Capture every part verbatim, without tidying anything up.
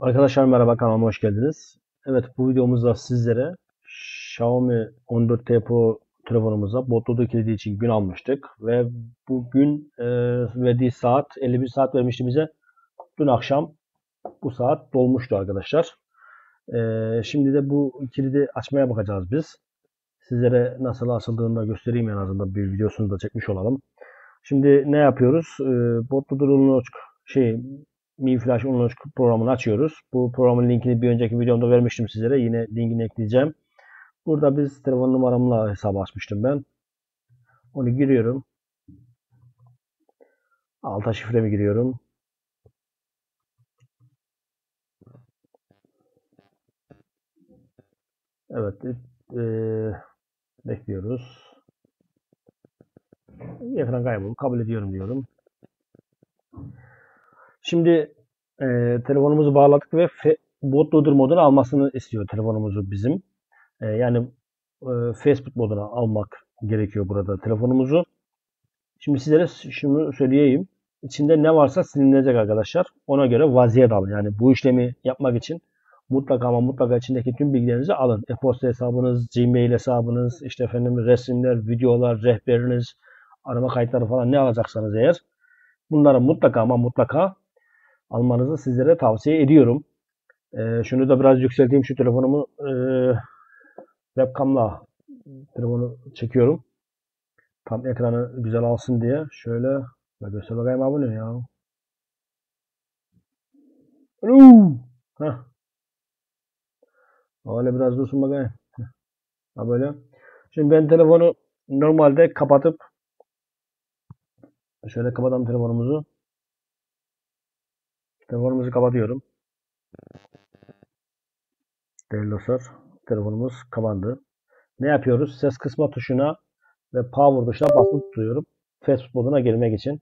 Arkadaşlar merhaba, kanalıma hoş geldiniz. Evet, bu videomuzda sizlere Xiaomi on dört T Pro telefonumuza bootloader kilidi için gün almıştık ve bugün e, verdiği saat elli bir saat vermişti bize. Dün akşam bu saat dolmuştu arkadaşlar. E, şimdi de bu kilidi açmaya bakacağız biz. Sizlere nasıl açıldığını da göstereyim, en azından bir videosunu da çekmiş olalım. Şimdi ne yapıyoruz? E, bootloader unlock şey Mi Flash Unlock programını açıyoruz. Bu programın linkini bir önceki videomda vermiştim sizlere. Yine linkini ekleyeceğim. Burada biz telefon numaramla hesabı açmıştım ben. Onu giriyorum. Alta şifremi giriyorum. Evet. Ee, bekliyoruz. Ekran kaybolu. Kabul ediyorum diyorum. Şimdi e, telefonumuzu bağladık ve bootloader modunu almasını istiyor telefonumuzu bizim. E, yani e, Fastboot moduna almak gerekiyor burada telefonumuzu. Şimdi sizlere şunu söyleyeyim. İçinde ne varsa silinecek arkadaşlar. Ona göre vaziyet alın. Yani bu işlemi yapmak için mutlaka ama mutlaka içindeki tüm bilgilerinizi alın. E-posta hesabınız, Gmail hesabınız, işte efendim resimler, videolar, rehberiniz, arama kayıtları falan ne alacaksanız eğer. Bunları mutlaka ama mutlaka almanızı sizlere tavsiye ediyorum. Ee, şunu da biraz yükselteyim. Şu telefonumu e, webcam'la telefonu çekiyorum. Tam ekranı güzel alsın diye. Şöyle göster bakayım abone ya. Hah. Öyle biraz dursun bakayım. Ha böyle. Şimdi ben telefonu normalde kapatıp şöyle kapatalım telefonumuzu. Telefonumuzu kapatıyorum. Değerli dostlar, telefonumuz kapandı. Ne yapıyoruz? Ses kısma tuşuna ve power tuşuna basılı tutuyorum. Fastboot moduna girmek için.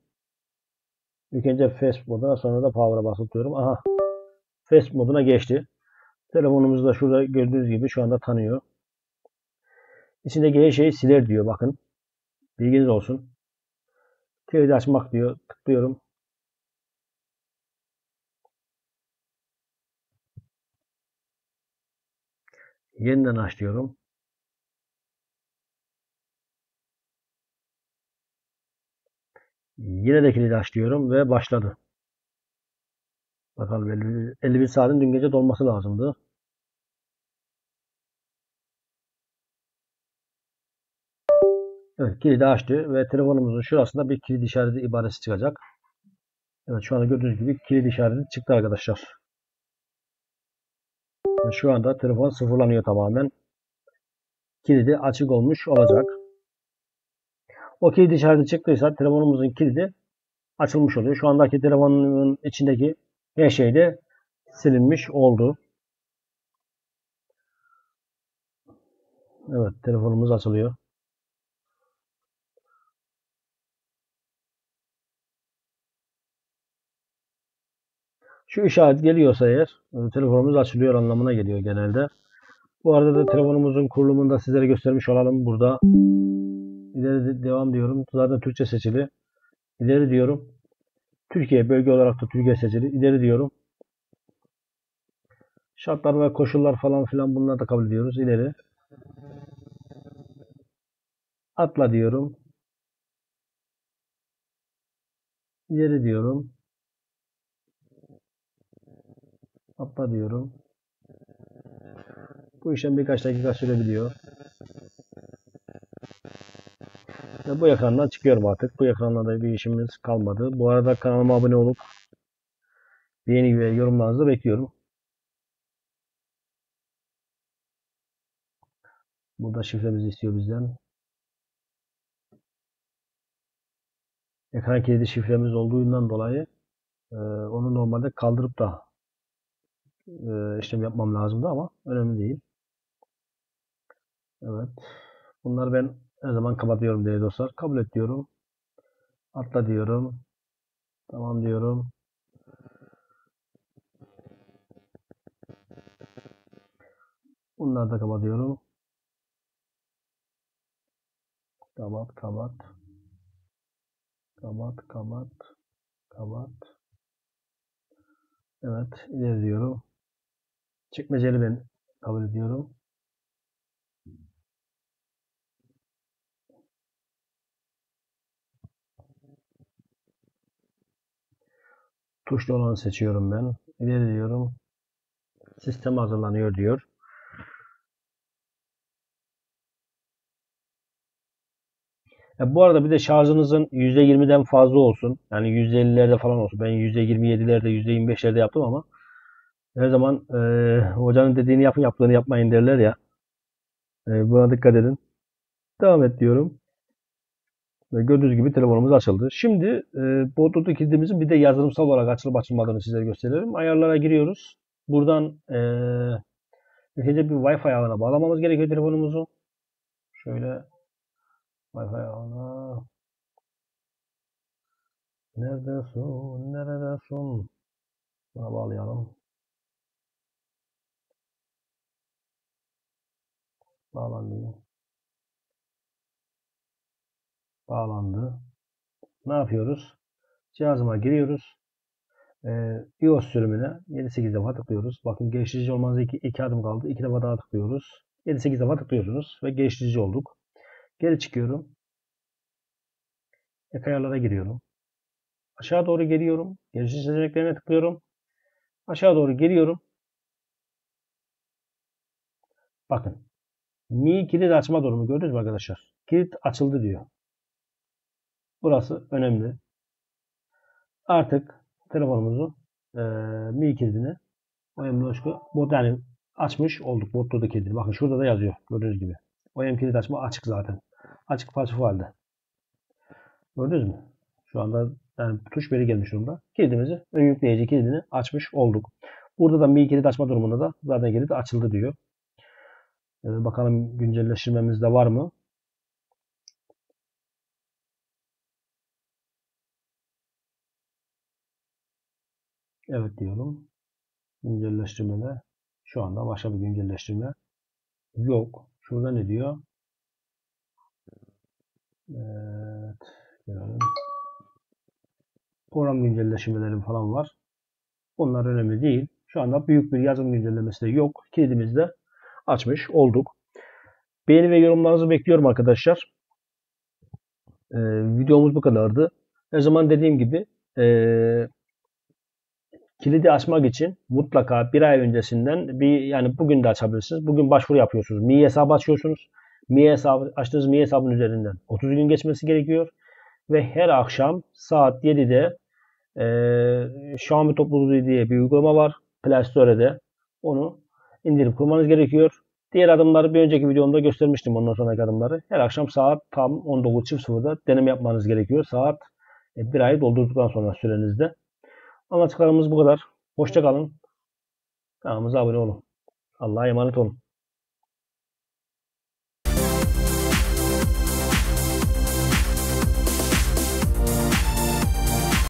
İlk önce Fastboot moduna, sonra da power'a basılı tutuyorum. Aha. Fastboot moduna geçti. Telefonumuzu da şurada gördüğünüz gibi şu anda tanıyor. İçindeki her şeyi siler diyor, bakın. Bilginiz olsun. Kilidi açmak diyor. Tıklıyorum. Yeniden aç diyorum. Yine de kilidi aç diyorum ve başladı. Bakalım elli bir saatin dün gece dolması lazımdı. Evet, kilidi açtı ve telefonumuzun şurasında bir kilit işareti ibaresi çıkacak. Evet, şu anda gördüğünüz gibi kilit işareti çıktı arkadaşlar. Ve şu anda telefon sıfırlanıyor tamamen. Kilidi açık olmuş olacak. O kilit işareti çıktıysa telefonumuzun kilidi açılmış oluyor. Şu andaki telefonun içindeki her şey de silinmiş oldu. Evet, telefonumuz açılıyor. Şu işaret geliyorsa eğer telefonumuz açılıyor anlamına geliyor genelde. Bu arada da telefonumuzun kurulumunu da sizlere göstermiş olalım burada. İleri devam diyorum. Zaten Türkçe seçili. İleri diyorum. Türkiye bölge olarak da Türkiye seçili. İleri diyorum. Şartlar ve koşullar falan filan, bunları da kabul ediyoruz. İleri. Atla diyorum. İleri diyorum. Atla diyorum. Bu işlem birkaç dakika sürebiliyor. Ve bu ekrandan çıkıyorum artık. Bu ekranla da bir işimiz kalmadı. Bu arada kanalıma abone olup beğeni ve yorumlarınızı bekliyorum. Burada şifremizi istiyor bizden. Ekran kilidi şifremiz olduğundan dolayı onu normalde kaldırıp da işlem yapmam lazımdı ama önemli değil. Evet. Bunları ben her zaman kapatıyorum değerli dostlar. Kabul et diyorum. Atla diyorum. Tamam diyorum. Bunları da kapatıyorum. Kapat, kapat. Kapat, kapat. Kapat. Evet, ileri diyorum. Çekmeceli ben kabul ediyorum. Tuşlu olanı seçiyorum ben. İleri diyorum. Sistem hazırlanıyor diyor. Ya bu arada bir de şarjınızın yüzde yirmiden fazla olsun. Yani yüzde ellilerde falan olsun. Ben yüzde yirmi yedilerde, yüzde yirmi beşlerde yaptım ama her zaman e, hocanın dediğini yapın, yaptığını yapmayın derler ya. E, buna dikkat edin. Devam et diyorum. Ve gördüğünüz gibi telefonumuz açıldı. Şimdi e, Bluetooth kilidimizin bir de yazılımsal olarak açılıp açılmadığını sizlere gösteriyorum. Ayarlara giriyoruz. Buradan e, ülkece bir Wi-Fi ağına bağlamamız gerekiyor telefonumuzu. Şöyle Wi-Fi ağına. Neredesin? Neredesin? Buna bağlayalım. Bağlandı. Bağlandı. Ne yapıyoruz? Cihazıma giriyoruz. Ee, iOS sürümüne yedi sekiz defa tıklıyoruz. Bakın geliştirici olmanıza iki adım kaldı. iki defa daha tıklıyoruz. yedi sekiz defa tıklıyorsunuz ve geliştirici olduk. Geri çıkıyorum. Ek ayarlara giriyorum. Aşağı doğru geliyorum. Geliştirici seçeneklerine tıklıyorum. Aşağı doğru geliyorum. Bakın. Mi kilit açma durumu gördünüz mü arkadaşlar? Kilit açıldı diyor. Burası önemli. Artık telefonumuzu e, Mi kilidini O E M loşku yani açmış olduk. Bluetooth kilidini. Bakın şurada da yazıyor. Gördüğünüz gibi. O E M kilit açma açık zaten. Açık pasif halde. Gördünüz mü? Şu anda yani tuş veri gelmiş durumda. Kilidimizi, ön yükleyici kilidini açmış olduk. Burada da Mi kilit açma durumunda da zaten kilit açıldı diyor. E, bakalım güncelleştirmemiz de var mı? Evet diyorum. Güncelleştirmeler. Şu anda başka bir güncelleştirme yok. Şurada ne diyor? Evet. Görelim. Program güncelleştirmeleri falan var. Onlar önemli değil. Şu anda büyük bir yazılım güncellemesi de yok. Kilidimizi de açmış olduk. Beğeni ve yorumlarınızı bekliyorum arkadaşlar. Ee, videomuz bu kadardı. Her zaman dediğim gibi eee kilidi açmak için mutlaka bir ay öncesinden bir yani bugün de açabilirsiniz. Bugün başvuru yapıyorsunuz. Mi hesabı açıyorsunuz. Mi hesabı açtığınız Mi hesabının üzerinden otuz gün geçmesi gerekiyor. Ve her akşam saat yedide e, Xiaomi topluluğu diye bir uygulama var. Play Store'de onu indirip kurmanız gerekiyor. Diğer adımları bir önceki videomda göstermiştim ondan sonraki adımları. Her akşam saat tam on dokuz sıfırda deneme yapmanız gerekiyor. Saat e, bir ayı doldurduktan sonra sürenizde. Anlattıklarımız bu kadar. Hoşça kalın. Kanalımıza abone olun. Allah'a emanet olun.